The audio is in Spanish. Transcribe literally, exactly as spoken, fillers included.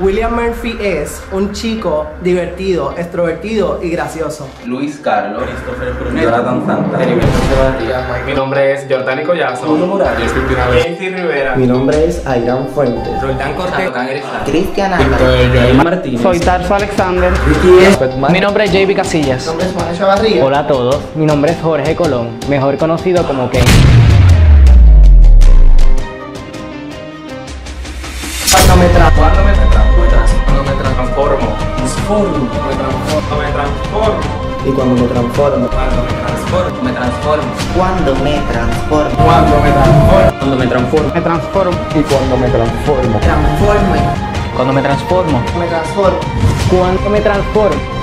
William Murphy es un chico divertido, extrovertido y gracioso. Luis Carlos. Cristófer Cruz. Jordán Nicolazo. Mi nombre es Jordán Nicolazo. Couto Morales. Einti Rivera. Mi nombre es Aigan Fuentes. Roitán Cortés. Cristian Ángeles. Soy Tarso Alexander. Petman. Mi nombre es J B Casillas. Mi nombre es Juan Echavarría. Hola a todos. Mi nombre es Jorge Colón, mejor conocido como Ken. Cuando me transformo, me transformo, me transformo, me transformo, y cuando me transformo, cuando me transformo, me transformo, cuando me transformo, cuando me transformo, cuando me transformo, me transformo, y cuando me transformo, transformo, cuando me transformo, me transformo, cuando me transformo.